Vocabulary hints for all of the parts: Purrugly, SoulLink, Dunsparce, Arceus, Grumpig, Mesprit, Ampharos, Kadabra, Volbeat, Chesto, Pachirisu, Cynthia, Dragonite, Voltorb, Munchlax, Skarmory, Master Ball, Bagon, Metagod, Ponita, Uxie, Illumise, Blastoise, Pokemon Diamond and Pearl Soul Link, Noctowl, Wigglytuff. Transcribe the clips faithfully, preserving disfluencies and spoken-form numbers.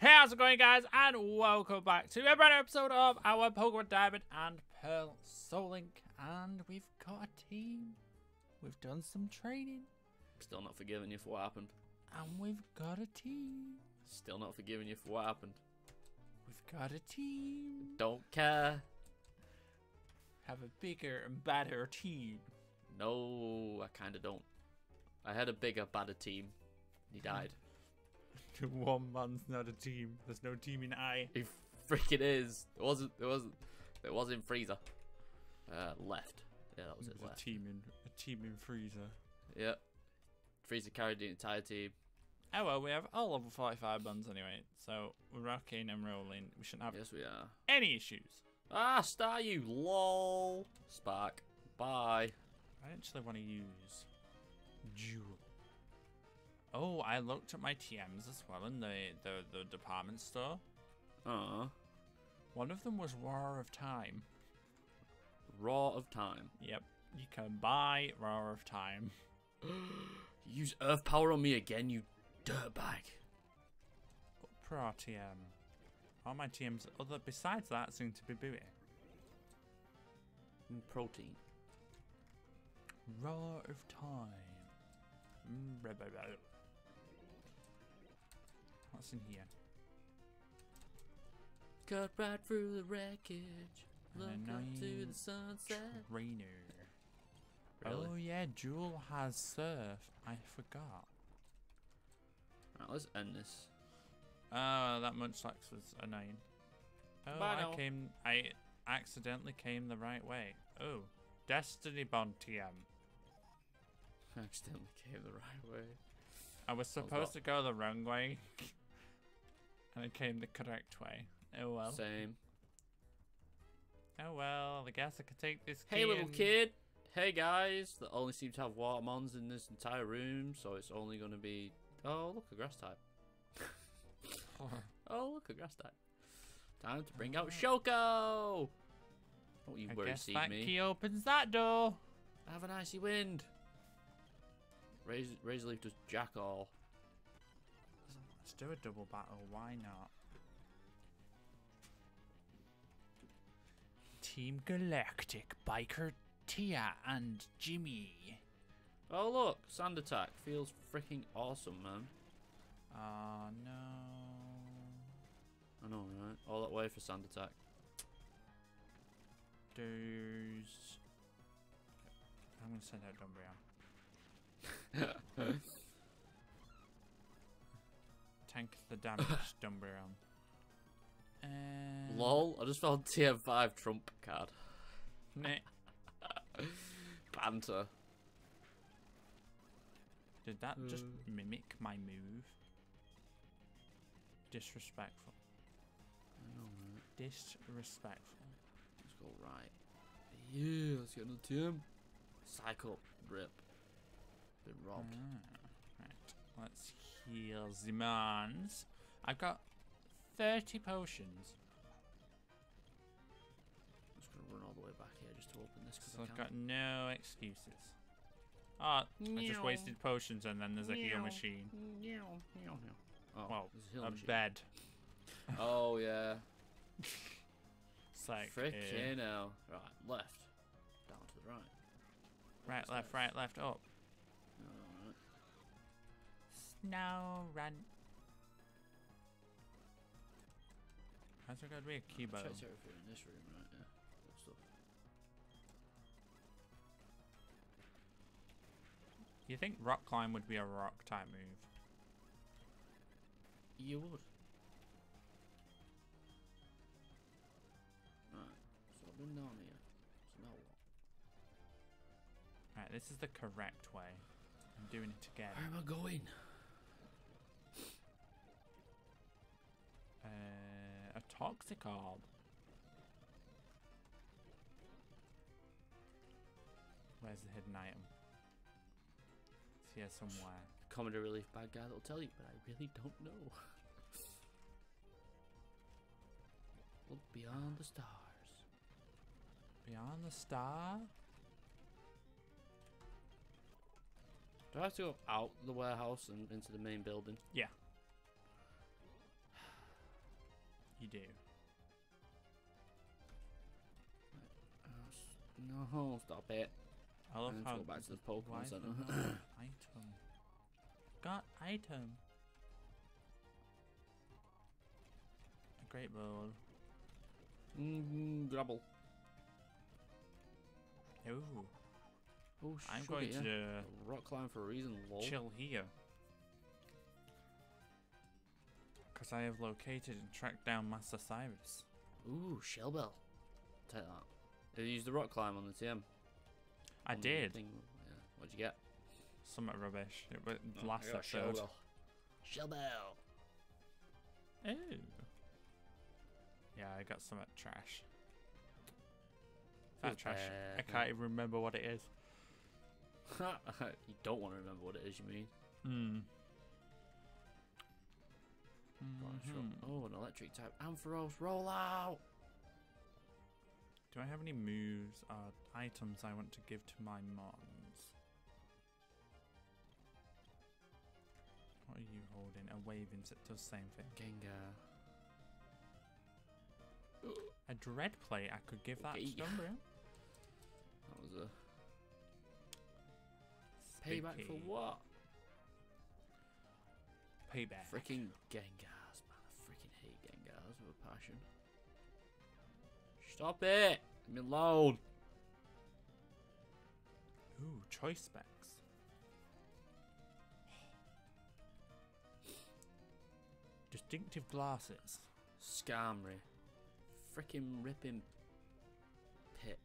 Hey, how's it going, guys? And welcome back to a brand new episode of our Pokemon Diamond and Pearl Soul Link. And we've got a team. We've done some training. Still not forgiving you for what happened. And we've got a team. Still not forgiving you for what happened. We've got a team. Don't care. Have a bigger and badder team. No, I kind of don't. I had a bigger, badder team. He died. One man's not a team. There's no team in I. It freaking is. It wasn't. It wasn't. It was in Freezer. Uh, left. Yeah, that was it. Left. A team in a team in Freezer. Yeah. Freezer carried the entire team. Oh well, we have all level forty-five buns anyway, so we're rocking and rolling. We shouldn't have. Yes, we are. Any issues? Ah, star you, lol. Spark. Bye. I actually want to use Jewel. Oh, I looked at my T Ms as well in the, the, the department store. Uh. One of them was Roar of Time. Roar of Time? Yep. You can buy Roar of Time. Use Earth Power on me again, you dirtbag. Pro T M. All my T Ms, other besides that, seem to be booty. Protein. Roar of Time. Mm, What's in here? Cut right through the wreckage. Look up to the sunset. Trainer. Really? Oh yeah, Jewel has surf. I forgot. Right, let's end this. Oh, that Munchlax was annoying. Oh, Bye I now. came. I accidentally came the right way. Oh, Destiny Bond T M. Accidentally came the right way. I was supposed to go the wrong way, and it came the correct way. Oh well. Same. Oh well. I guess I could take this. Hey, little kid. Hey guys. That only seem to have Watermons in this entire room, so it's only going to be. Oh look, a grass type. Oh look, a grass type. Time to bring out Shoko. Don't you worry, see me. I guess that key opens that door. Have an icy wind. Razor, Razor Leaf does jack all. Let's do a double battle, why not? Team Galactic, Biker, Tia, and Jimmy. Oh look, Sand Attack. Feels freaking awesome, man. Ah, uh, no. I know, right? All that way for Sand Attack. There's... I'm going to send out Dumbrian. Tank the damage, Dumbrian. And... Lol, I just found T M five trump card. Banter. Did that just mimic my move? Disrespectful. I know, man. Disrespectful. Let's go right. Yeah, let's get another T M. Cycle. Rip. Been robbed. Ah, right, let's heal the mans. I've got thirty potions. I'm just gonna run all the way back here just to open this because so I've got no excuses. Ah, oh, I just wasted potions and then there's a heal machine. Oh, well, there's a, heal a machine. bed. Oh yeah. It's like frickin' hell. Right, left, down to the right. Right, That's left, nice. right, left, up. Now run. I think I'd be a key button. Check if you're in this room, right? Yeah. Good stuff. You think rock climb would be a rock type move? You would. Alright, so I've been down here. So now what? Alright, this is the correct way. I'm doing it again. Where am I going? Uh, a toxic orb. Where's the hidden item? It's here somewhere. Commander Relief bad guy that'll tell you, but I really don't know. Look beyond the stars. Beyond the star? Do I have to go out the warehouse and into the main building? Yeah. you do. Oh, no, stop it. I love I how... go back to the Pokemon Center. Item. Got item. A great ball. Mmm, grabble. Ooh. Oh, I'm sure, going yeah. to uh, rock climb for a reason, lol. Chill here. Because I have located and tracked down Master Cyrus. Ooh, Shell Bell. Take that. Did you use the rock climb on the T M? I on did. Yeah. What'd you get? Somewhat rubbish. It was oh, last episode. Shell Bell. Shell Bell. Oh. Yeah, I got somewhat trash. That trash. Uh, I can't even remember what it is. You don't want to remember what it is, you mean? Mm. Mm-hmm. Oh, an electric type. Ampharos, roll out! Do I have any moves or items I want to give to my mons? What are you holding? A waving set does the same thing. Gengar. A dread plate, I could give okay. that to Dumbriel. That was a... Sticky. Payback for what? Payback. Freaking Gengars, man. I freaking hate Gengars with a passion. Stop it! Leave me alone! Ooh, choice specs. Distinctive glasses. Skarmory. Freaking ripping Pip.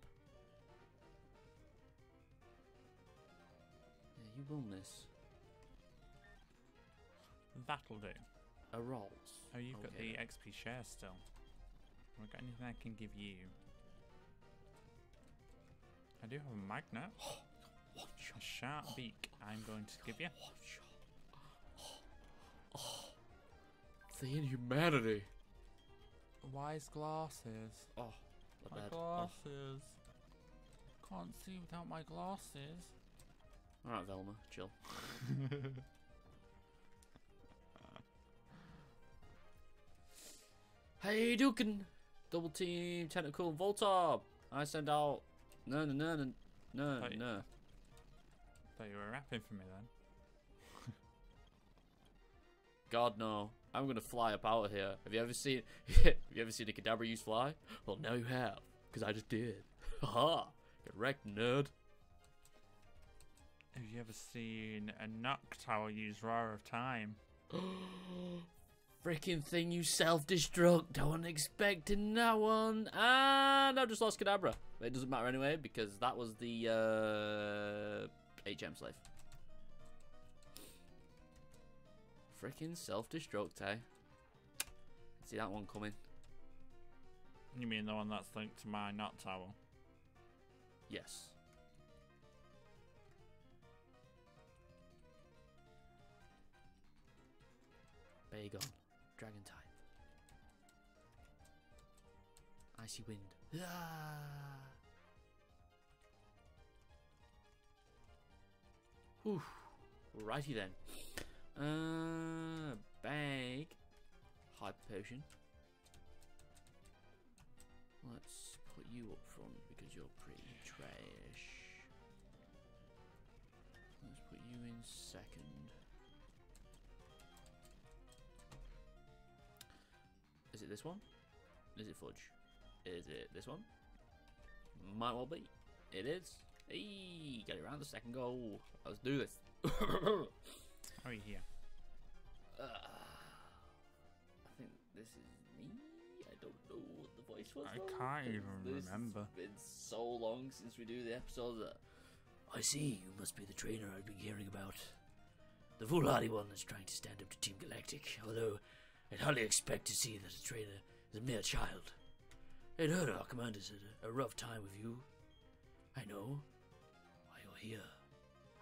Yeah, you won this. That'll do. A rolls. Oh, you've okay. got the X P share still. Have I got anything I can give you? I do have a magnet. A sharp beak I'm going to give you. The inhumanity. Wise glasses. Oh, the my bed. glasses. Oh. Can't see without my glasses. All right, Velma, chill. Hey, Dukin! Double team, tentacle, Voltorb. I send out. No, no, no, no, no, thought you, no. Thought you were rapping for me then. God no! I'm gonna fly up out of here. Have you ever seen? Have you ever seen a Kadabra use fly? Well, now you have, because I just did. Haha! Get wrecked, nerd. Have you ever seen a Noctowl use Roar of Time? Freaking thing! You self-destruct. I wasn't expecting that one. And I just lost Kadabra. But it doesn't matter anyway, because that was the uh, H M slave. Freaking self-destruct, eh? See that one coming. You mean the one that's linked to my Noctowl? Yes. Bagon. Dragon type. Icy wind. Ah! Whew. Righty then. Uh, bag. Hyper potion. Let's put you up front because you're pretty trash. Let's put you in second. Is it this one? Is it Fudge? Is it this one? Might well be. It is. Hey, get it around the second goal. Let's do this. How are you here? Uh, I think this is me. I don't know what the voice was. I though, can't even this remember. It's been so long since we do the episode that... I see, you must be the trainer I've been hearing about. The foolhardy one that's trying to stand up to Team Galactic, although I'd hardly expect to see that a trainer is a mere child. I'd heard our commanders had a rough time with you. I know. Why you're here.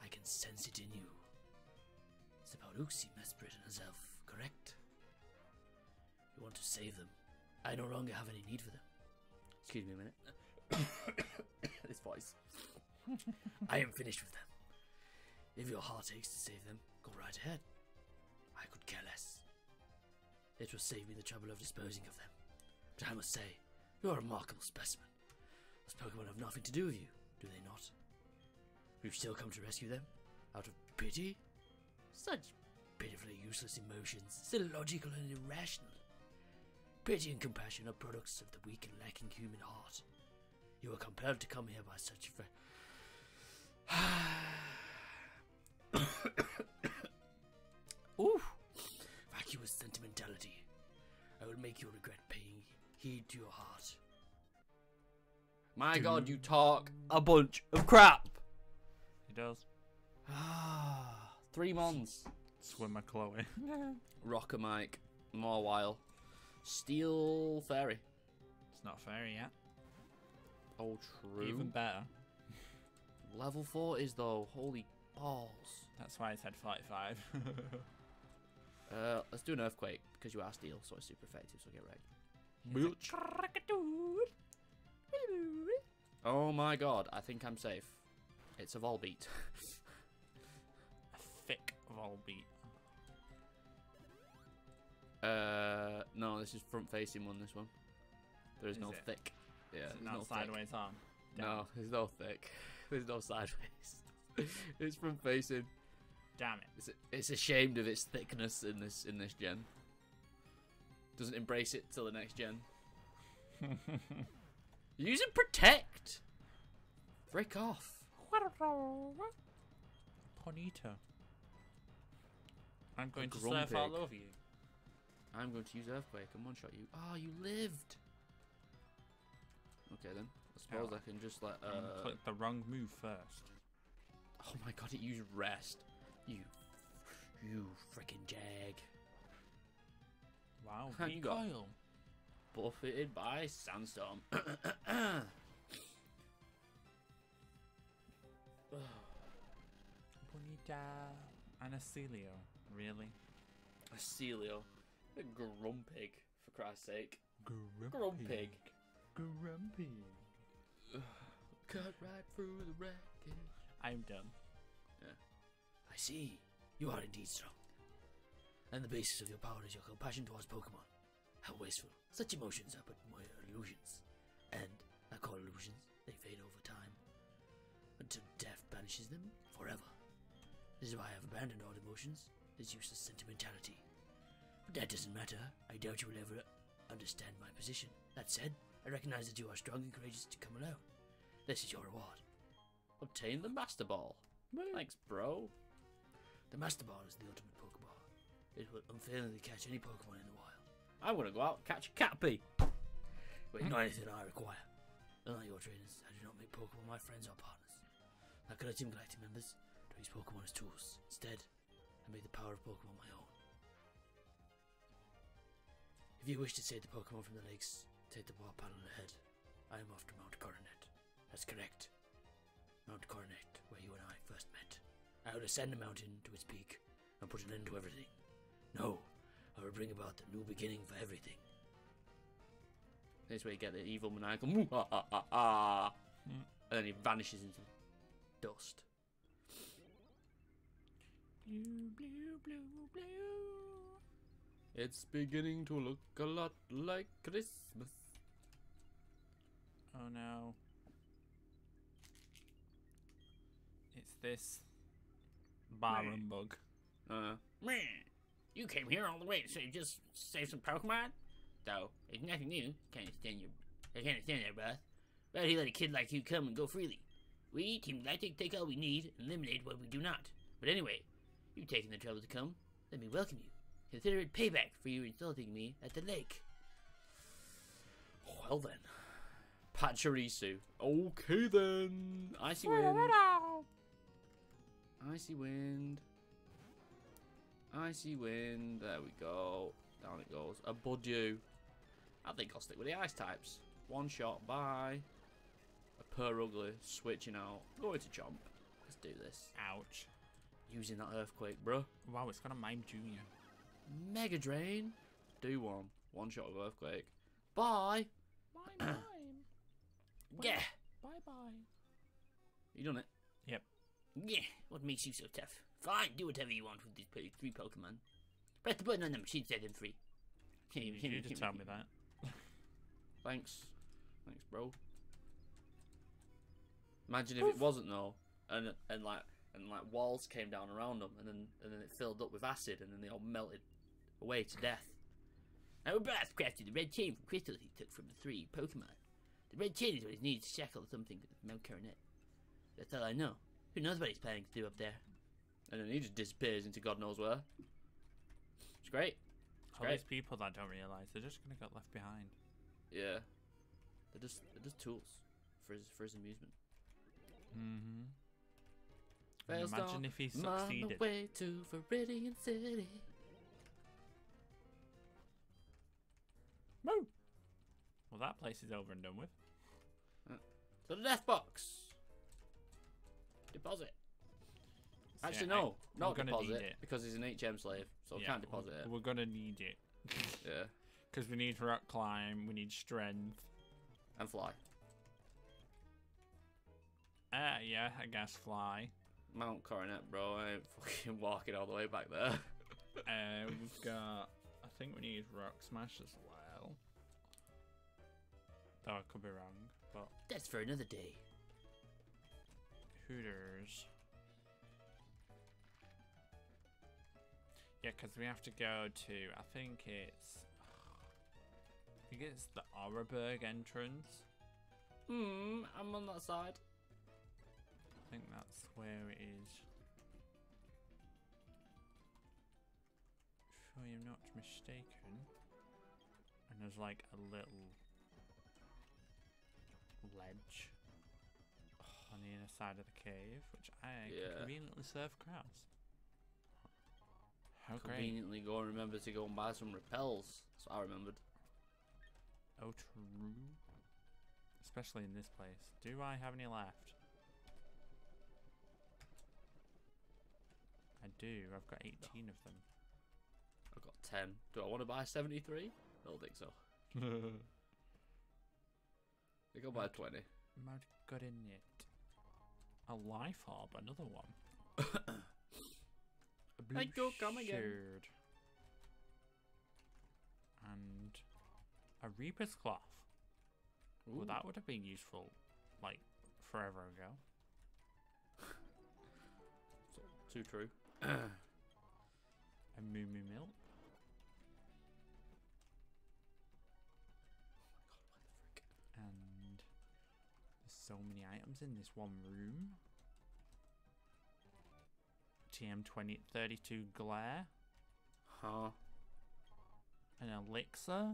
I can sense it in you. It's about Uxie, Mesprit, and herself, correct? You want to save them. I no longer have any need for them. Excuse me a minute. This voice. I am finished with them. If your heart aches to save them, go right ahead. I could care less. It will save me the trouble of disposing of them. Which I must say, you're a remarkable specimen. Those Pokemon have nothing to do with you, do they not? You've still come to rescue them? Out of pity? Such pitifully useless emotions, still illogical and irrational. Pity and compassion are products of the weak and lacking human heart. You are compelled to come here by such a fa- Ooh! Vacuous sentimentality. I will make you regret paying heed to your heart. My Dude. God, you talk a bunch of crap! He does. Ah, three mons. Swimmer Chloe. Rocker Mike. More while. Steel Fairy. It's not fairy yet. Oh, true. Even better. Level four is though. Holy balls. That's why I said forty-five. uh, let's do an earthquake because you are steel, so it's super effective. So get ready. Oh my god! I think I'm safe. It's a Volbeat. A thick Volbeat. Uh, no, this is front-facing one. This one. There is, is no it? thick. Yeah. Is it not no sideways on. No, there's no thick. There's no sideways. It's front-facing. Damn it! It's, it's ashamed of its thickness in this in this gen. Doesn't embrace it till the next gen. Use and protect. Frick off. Ponita. I'm going to surf all over you. I'm going to use Earthquake and one-shot you. Ah, oh, you lived! Okay then. I suppose oh. I can just let... Uh... Click the wrong move first. Oh my god, it used Rest. You... You freaking jag. Wow, recoil. You got buffeted by Sandstorm. Bonita. And Acilio. Really? Acilio. A Grumpig, for Christ's sake. Grumpig. Grumpig. Cut right through the wreckage. I'm done. Yeah. I see. You are indeed strong. And the basis of your power is your compassion towards Pokemon. How wasteful. Such emotions are but mere illusions. And, I call illusions, they fade over time. Until death banishes them forever. This is why I have abandoned all emotions, this useless sentimentality. But that doesn't matter. I doubt you will ever understand my position. That said, I recognize that you are strong and courageous to come alone. This is your reward. Obtain the Master Ball. Thanks, bro. The Master Ball is the ultimate Pokeball. It will unfailingly catch any Pokemon in the wild. I want to go out and catch a Caterpie. But not anything I require. Unlike your trainers, I do not make Pokemon my friends or partners. Like other Team Galactic members, I don't use Pokemon as tools. Instead, I make the power of Pokemon my own. If you wish to save the Pokemon from the lakes, take the wall panel ahead. I am off to Mount Coronet. That's correct. Mount Coronet, where you and I first met. I will ascend the mountain to its peak and put an end to everything. No, I will bring about the new beginning for everything. This way you get the evil maniacal moo ha ha ha ha, and then he vanishes into dust. Blue, blue, blue, blue. It's beginning to look a lot like Christmas. Oh no. It's this barren bug. Uh. You came here all the way to so save just save some Pokemon? Though, it's nothing new. Can't stand your I can't stand that, bruh. Rather he let a kid like you come and go freely. We, Team Galactic, take all we need and eliminate what we do not. But anyway, you've taken the trouble to come. Let me welcome you. Consider it payback for you insulting me at the lake. Well then. Pachirisu. Okay then. Icy wind. Icy wind. Icy wind. There we go. Down it goes. A Budu. I think I'll stick with the ice types. One shot. Bye. A Purrugly. Switching out. Going to Chomp. Let's do this. Ouch. Using that earthquake, bruh. Wow, it's got a Mime Junior. Mega Drain. Do one. One shot of Earthquake. Bye. Bye, bye. Yeah. Bye, bye. You done it? Yep. Yeah. What makes you so tough? Fine. Do whatever you want with these three Pokemon. Press the button on the machine, set them free. You need to tell me that. Thanks. Thanks, bro. Imagine if Oof. it wasn't though, and and like and like walls came down around them, and then and then it filled up with acid, and then they all melted away to death. Our brass crafted the red chain from crystals he took from the three Pokemon. The red chain is what is needed to shackle something at Mount Coronet. That's all I know. Who knows what he's planning to do up there? And then he just disappears into God knows where. It's great. It's all great. These people that don't realise they're just gonna get left behind. Yeah, they're just they're just tools for his for his amusement. Mm-hmm. Imagine if he succeeded. On the way to Viridian City. Moo! Well, that place is over and done with. Uh, so the death box. Deposit. So Actually, yeah, no, I, not deposit because he's an H M slave, so yeah, we can't deposit we're, it. We're gonna need it. Yeah. Because we need rock climb, we need strength, and fly. Ah, uh, yeah, I guess fly. Mount Coronet, bro. I ain't fucking walking all the way back there. uh, we've got. I think we need rock smash as well. Though I could be wrong, but that's for another day. Hooters. Yeah, because we have to go to. I think it's. I think it's the Auraburg entrance. Hmm. I'm on that side. I think that's where it is. If I am not mistaken. And there's like a little ledge on the inner side of the cave, which I yeah. conveniently serve crowds. How conveniently great. Go and remember to go and buy some repels. That's what I remembered. Oh, true. Especially in this place. Do I have any left? I do. I've got eighteen of them. I've got ten. Do I want to buy seventy-three? I don't think so. I think I'll buy twenty. Mad good in it. A life orb, another one. A blue go, come again. And a Reaper's cloth. Ooh. Well, that would have been useful, like, forever ago. So, too true. A moo moo milk. Oh my god, what the frick? And there's so many items in this one room. T M twenty thirty-two glare. Huh. An elixir.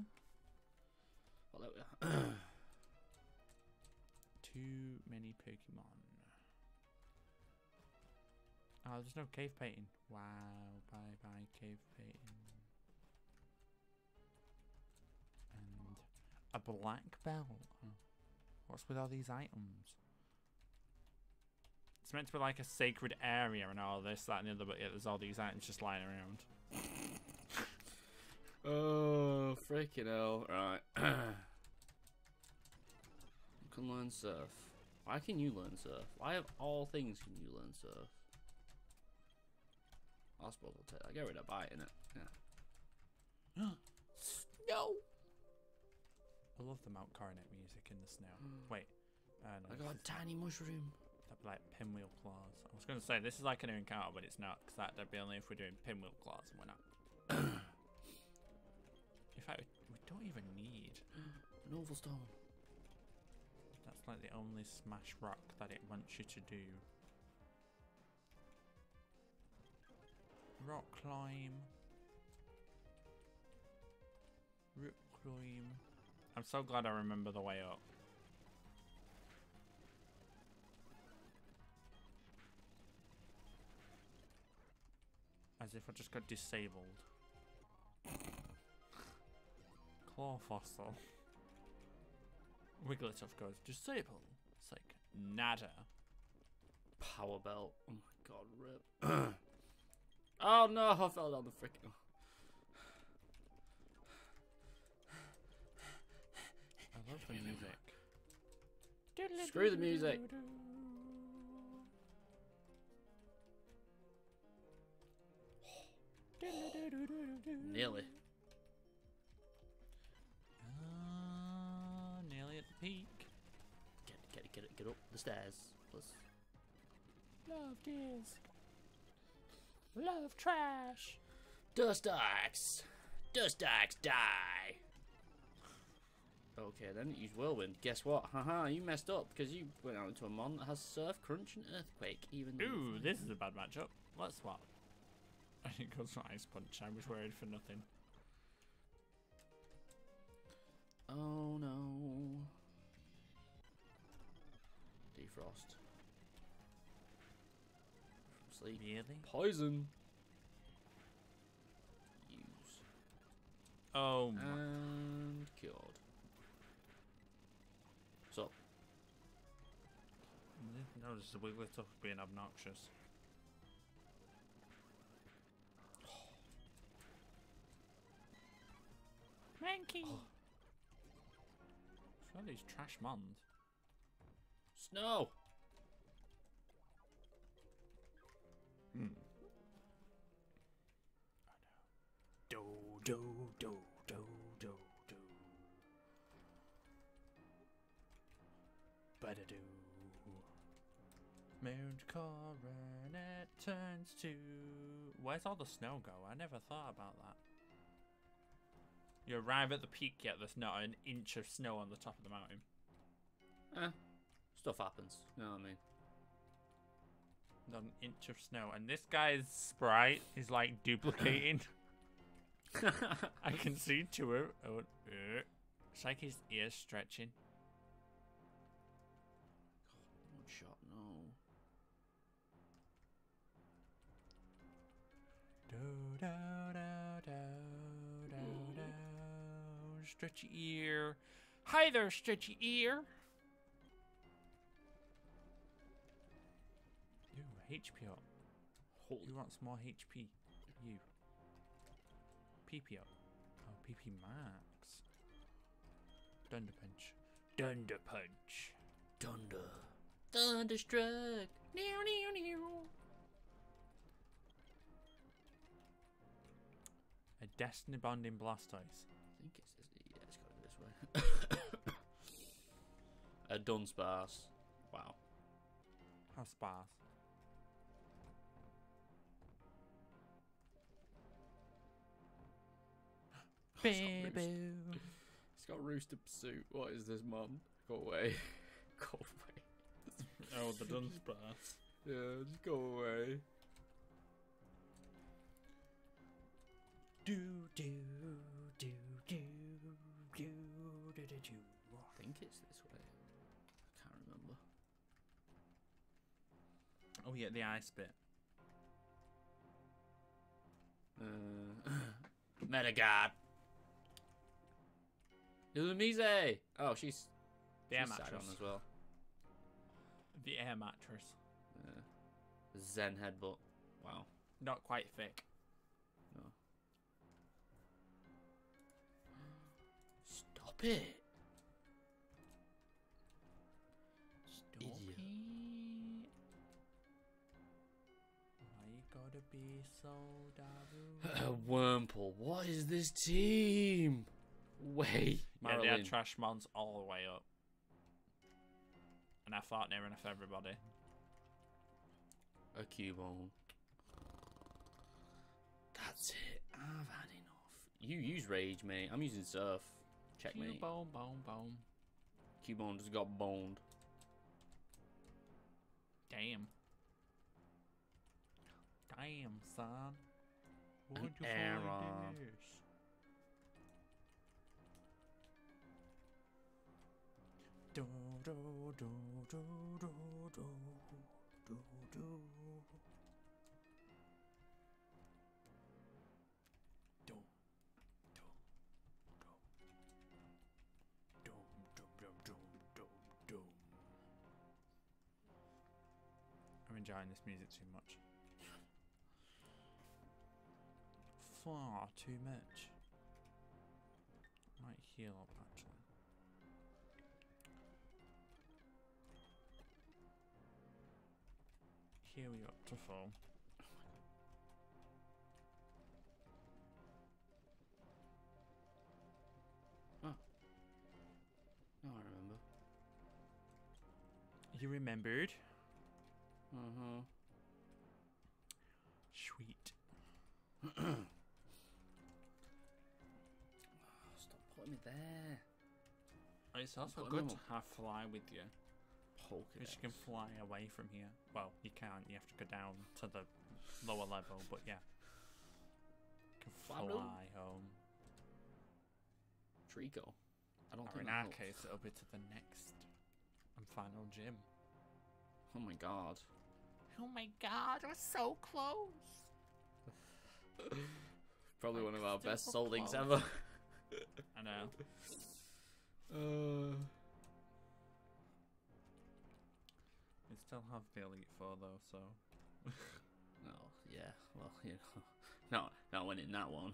Oh, there we are. Too many Pokemon. Oh, there's no cave painting. Wow, bye bye cave painting. And a black belt. What's with all these items? It's meant to be like a sacred area and all this, that and the other, but yeah, there's all these items just lying around. Oh, freaking hell. Right. You can learn surf. Why can you learn surf? Why of all things can you learn surf? I suppose I'll take that. Get rid of bite in it. Yeah. Snow! I love the Mount Coronet music in the snow. Wait. Uh, no, I got a tiny mushroom. That'd be like pinwheel claws. I was going to say, this is like an encounter, but it's not. Because that'd be only if we're doing pinwheel claws and we're not. In fact, we don't even need an oval stone. That's like the only smash rock that it wants you to do. Rock climb. Rock climb. I'm so glad I remember the way up. As if I just got disabled. Claw fossil. Wigglytuff goes disabled. It's like nada. Power belt. Oh my god, rip. Oh no, I fell down the frickin'. I love the music. Screw the music. Nearly. Uh, peek. Get it, get it, get it, get up the stairs. Plus. Love tears. Love trash. Dust axe. Dust axe, die. Okay, then use whirlwind. Guess what? Haha, you messed up because you went out into a mon that has surf, crunch, and earthquake. Even. Ooh, this is a bad matchup. Let's swap. I think it goes for ice punch. I was worried for nothing. Oh no. Defrost. From sleep. Really? Poison. Use. Oh my. And cured. Up. No, this is a Wigglytuff being obnoxious. Oh. Mankey! Oh. Some of these trash mons. Snow! Hmm. I know. Do, do, do, do, do. Badadoo. Mount Coronet turns to... Where's all the snow go? I never thought about that. You arrive at the peak yet there's not an inch of snow on the top of the mountain. Eh. Stuff happens. You know what I mean? Not an inch of snow. And this guy's sprite is like duplicating. I can see to her. Oh, uh, it's like his ears stretching. Shot, no. Do, do, do, do, do, do. Stretchy ear. Hi there, stretchy ear. Ooh, H P up. Holy. You want some more H P? You. P P up. Oh, P P max. Dunder punch. Dunder punch. Dunder. Thunderstruck! New, new, new. A Destiny Bonding Blastoise. I think it's this. Yeah, it's gotta be this way. A Dunsparce. Wow. How sparse? Baby. It's got Rooster Pursuit. What is this, Mum? Go away. Go away. Oh, the Dunsparce. Yeah, just go away. Do do do do do do do. I think it's this way. I can't remember. Oh yeah, the ice bit. Uh, Metagod. Illumise. Oh, she's. The she's sat on as well. The air mattress. Yeah. Zen headbutt. Wow. Not quite thick. No. Stop it. Stop Idiot. it. Why you gotta be so dark? Wurmple. What is this team? Wait. Yeah, they had trash mons all the way up. And I fought near enough everybody. A Cubone. That's it. I've had enough. You use Rage, mate. I'm using Surf. Checkmate. Cubone, bone, bone. Cubone just got boned. Damn. Damn, son. What'd you find this? Do, do, do, do, do, do, do, do. Do, do, do. Do, do, do, do. I'm enjoying this music too much. Far too much. Might heal up actually. Here we are up to full. Oh. Oh, I remember. He remembered. Mm-hmm. Sweet. Oh, stop putting me there. It's also good him. to have fly with you. Because you can fly away from here. Well, you can't. You have to go down to the lower level, but yeah. You can fly home. Trico. I don't or think in our helps. case, it'll be to the next and final gym. Oh my god. Oh my god, we're so close. Probably I'm one of our best soul links ever. I know. Uh... We still have the Elite Four though, so. Oh, yeah, well, you know. Not, not winning that one.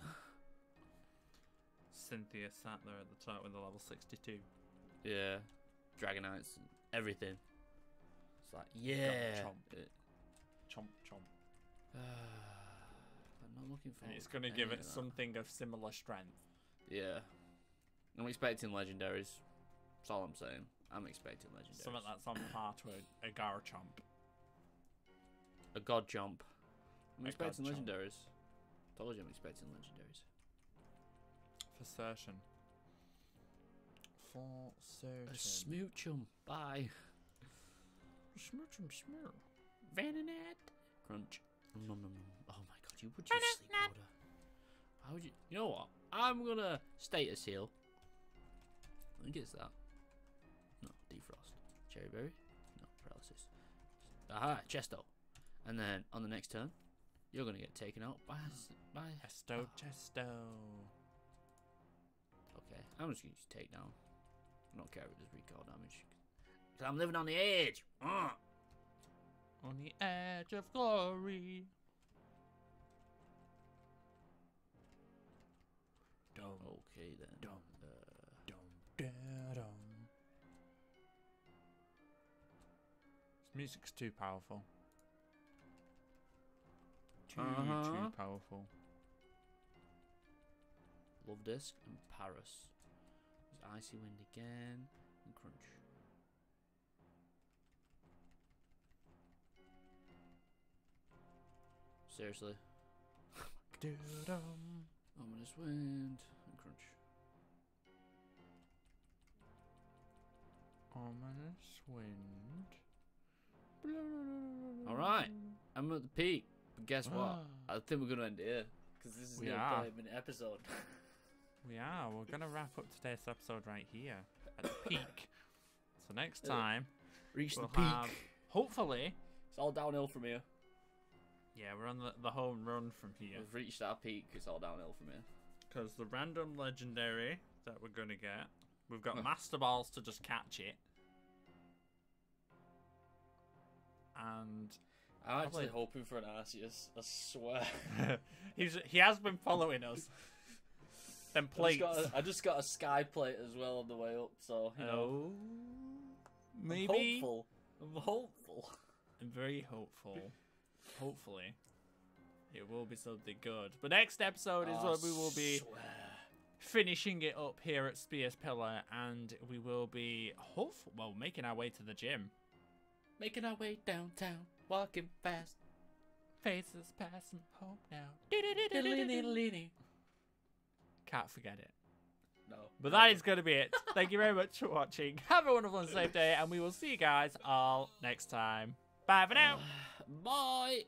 Cynthia sat there at the top with a level sixty-two. Yeah. Dragonites and everything. It's like, yeah! Chomp. It... chomp, chomp. I'm not looking for it. It's going to give it of something of similar strength. Yeah. I'm expecting legendaries. That's all I'm saying. I'm expecting legendaries. Something that's on par to a, a Garchomp. A God Chomp. I'm a expecting God legendaries. Chomp. Told you I'm expecting legendaries. For certain. For certain. A Smoochum. Bye. Smoochum Smoo. Venonat. Crunch. No, no, no. Oh my god, you would you sleep order. How would you? You know what? I'm gonna status heal. I think it's that. No, defrost. Cherry berry. No, paralysis. Aha, Chesto. And then on the next turn, you're gonna get taken out by by Chesto. Oh. Chesto. Okay, I'm just gonna use take down. I don't care if it does recoil damage. Cause I'm living on the edge. Uh. On the edge of glory. Dum. Okay then. Dum. Uh. Dum. Da, dum. Music's too powerful. Too, uh-huh. too powerful. Love Disc and Paris. There's Icy Wind again and Crunch. Seriously. Ominous Wind and Crunch. Ominous Wind. Alright, I'm at the peak, but guess what? I think we're going to end it here, because this is a five minute episode. We are, we're going to wrap up today's episode right here, at the peak. So next time, Reach we'll the peak. Have, hopefully... It's all downhill from here. Yeah, we're on the, the home run from here. We've reached our peak, it's all downhill from here. Because the random legendary that we're going to get, we've got Master Balls to just catch it. And I'm actually hoping for an Arceus, I swear. He's, he has been following us. Them plates. I just, got a, I just got a sky plate as well on the way up, so you know. Oh, maybe. I'm hopeful. I'm hopeful. I'm very hopeful. Hopefully, it will be something good. But next episode is oh, where we will be swear. finishing it up here at Spear's Pillar, and we will be hopeful. Well, making our way to the gym. Making our way downtown, walking fast. Faces passing home now. Can't forget it. No. But that is going to be it. Thank you very much for watching. Have a wonderful and safe day, and we will see you guys all next time. Bye for now. Bye.